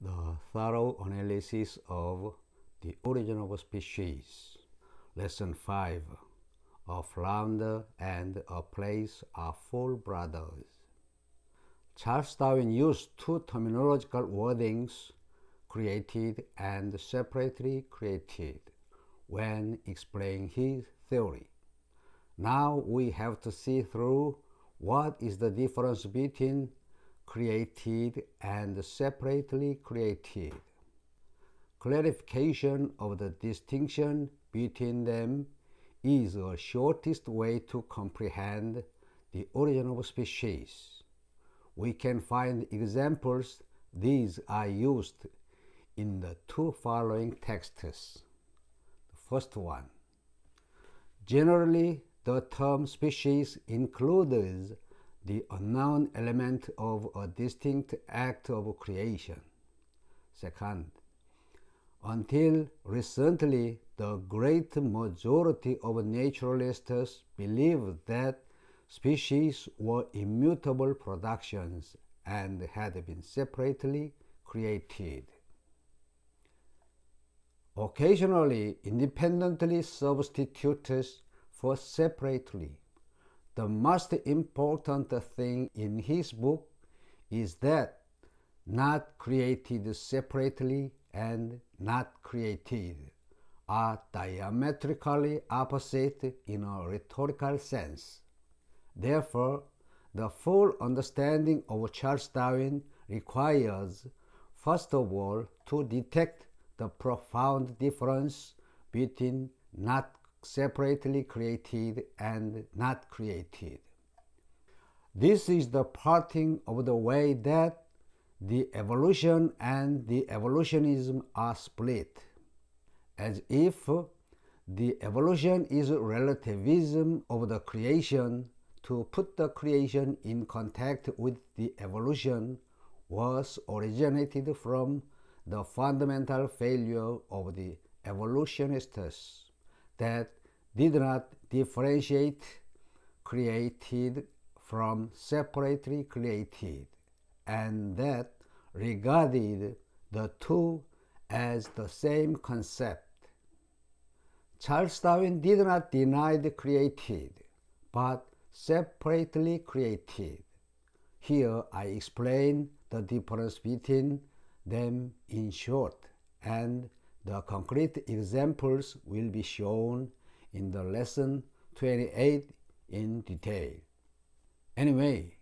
the thorough analysis of The Origin of Species. Lesson 5. A flounder and a plaice are full brothers. Charles Darwin used two terminological wordings, created and separately created, when explaining his theory. Now we have to see through what is the difference between created and separately created. Clarification of the distinction between them is the shortest way to comprehend the origin of species. We can find examples. These are used in the two following texts. The first one. Generally, the term species includes the unknown element of a distinct act of creation. Second, until recently, the great majority of naturalists believed that species were immutable productions and had been separately created. Occasionally, independently substituted for separately. The most important thing in his book is that not created separately and not created are diametrically opposite in a rhetorical sense. Therefore, the full understanding of Charles Darwin requires, first of all, to detect the profound difference between not separately created and not created. This is the parting of the way that the evolution and the evolutionism are split, as if the evolution is relativism of the creation to put the creation in contact with the evolution was originated from the fundamental failure of the evolutionists that did not differentiate created from separately created, and that regarded the two as the same concept. Charles Darwin did not deny the created, but separately created. Here I explain the difference between them in short, and the concrete examples will be shown in the lesson 28 in detail. Anyway,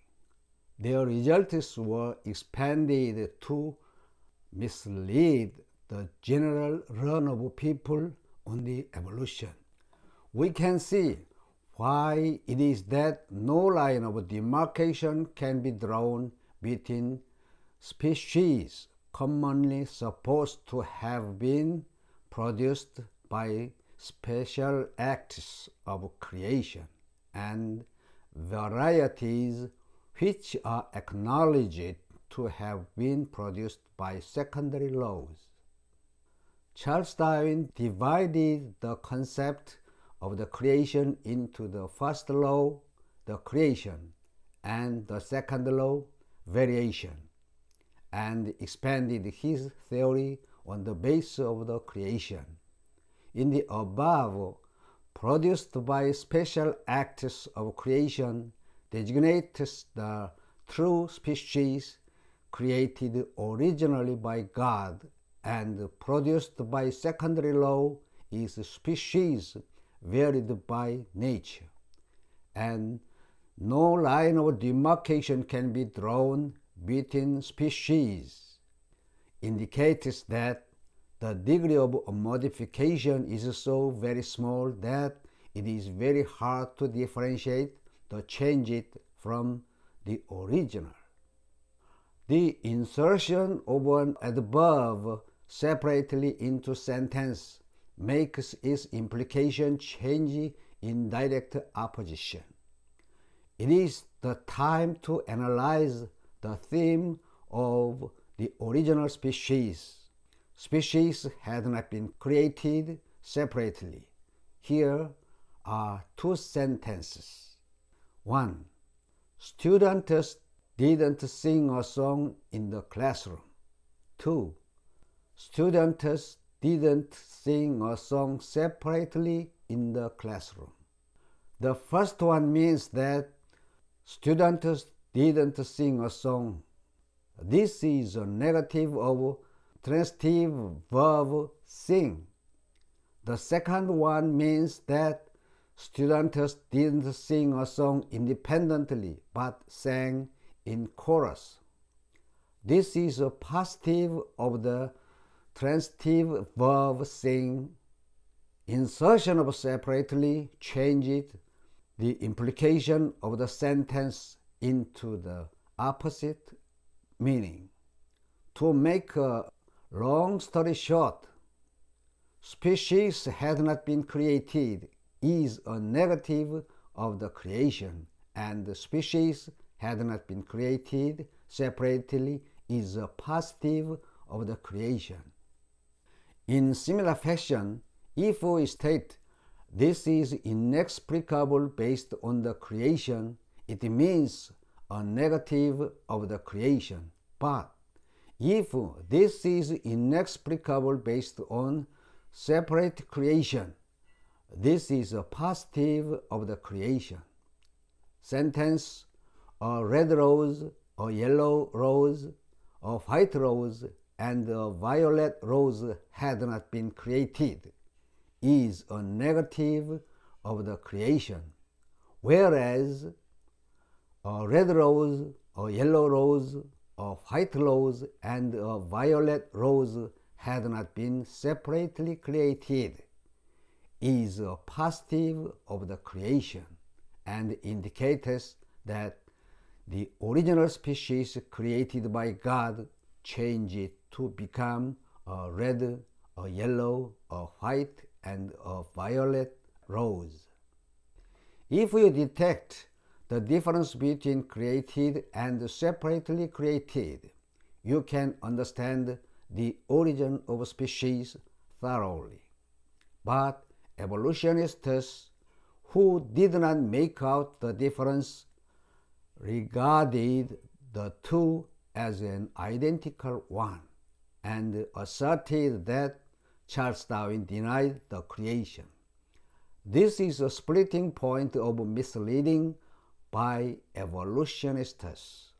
their results were expanded to mislead the general run of people on the evolution. We can see why it is that no line of demarcation can be drawn between species commonly supposed to have been produced by special acts of creation and varieties which are acknowledged to have been produced by secondary laws. Charles Darwin divided the concept of the creation into the first law, the creation, and the second law, variation, and expanded his theory on the basis of the creation. In the above, produced by special acts of creation designates the true species created originally by God and produced by secondary law is species varied by nature, and no line of demarcation can be drawn between species, indicates that the degree of modification is so very small that it is very hard to differentiate the changed from the original. The insertion of an adverb separately into sentence makes its implication change in direct opposition. It is the time to analyze the theme of the original species. Species had not been created separately. Here are two sentences. 1. Students didn't sing a song in the classroom. too. Students didn't sing a song separately in the classroom. The first one means that students didn't sing a song. This is a negative of transitive verb sing. The second one means that students didn't sing a song independently but sang in chorus. This is a positive of the transitive verb sing. Insertion of separately changes the implication of the sentence into the opposite meaning. To make a long story short, species has not been created is a negative of the creation, and the species had not been created separately is a positive of the creation. In similar fashion, if we state this is inexplicable based on the creation, it means a negative of the creation. But if this is inexplicable based on separate creation, this is a positive of the creation. Sentence: a red rose, a yellow rose, a white rose, and a violet rose had not been created is a negative of the creation, whereas a red rose, a yellow rose, a white rose, and a violet rose had not been separately created is a positive of the creation and indicates that the original species created by God changed to become a red, a yellow, a white, and a violet rose. If you detect the difference between created and separately created, you can understand the origin of species thoroughly. But evolutionists who did not make out the difference regarded the two as an identical one and asserted that Charles Darwin denied the creation. This is a splitting point of misleading by evolutionists.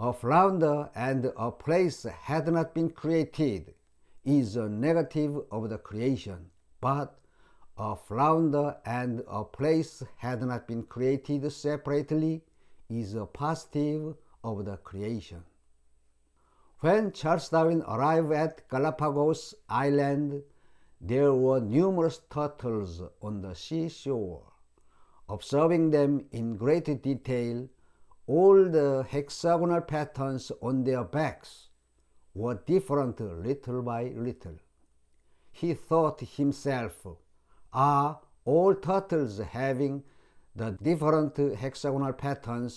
A flounder and a plaice had not been created is a negative of the creation, but a flounder and a plaice had not been created separately is a positive of the creation. When Charles Darwin arrived at Galapagos Island, there were numerous turtles on the seashore. Observing them in great detail, all the hexagonal patterns on their backs were different little by little. He thought himself, "Are all turtles having the different hexagonal patterns,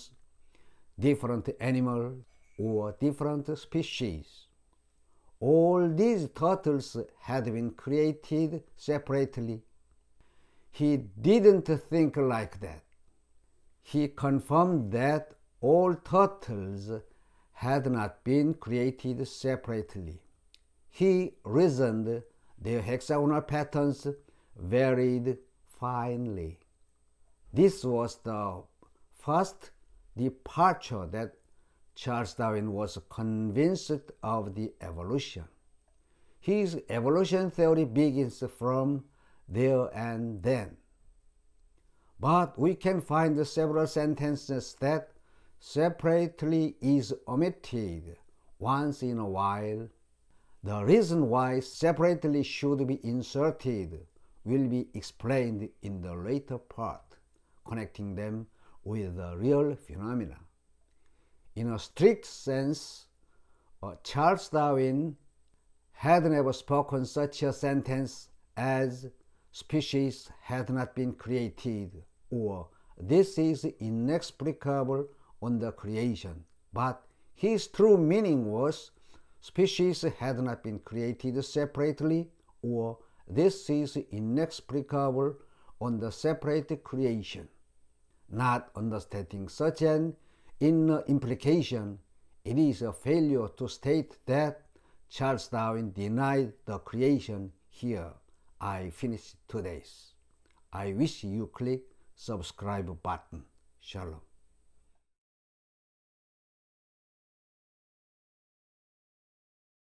different animals, or different species? All these turtles had been created separately." He didn't think like that. He confirmed that all turtles had not been created separately. He reasoned their hexagonal patterns varied finely. This was the first departure that Charles Darwin was convinced of the evolution. His evolution theory begins from there and then. But we can find several sentences that separately is omitted once in a while. The reason why separately should be inserted will be explained in the later part, connecting them with the real phenomena. In a strict sense, Charles Darwin had never spoken such a sentence as "species had not been created" or "this is inexplicable on the creation," but his true meaning was "species had not been created separately" or "this is inexplicable on the separate creation." Not understanding such an inner implication, it is a failure to state that Charles Darwin denied the creation. Here I finish today's. I wish you click subscribe button. Shalom.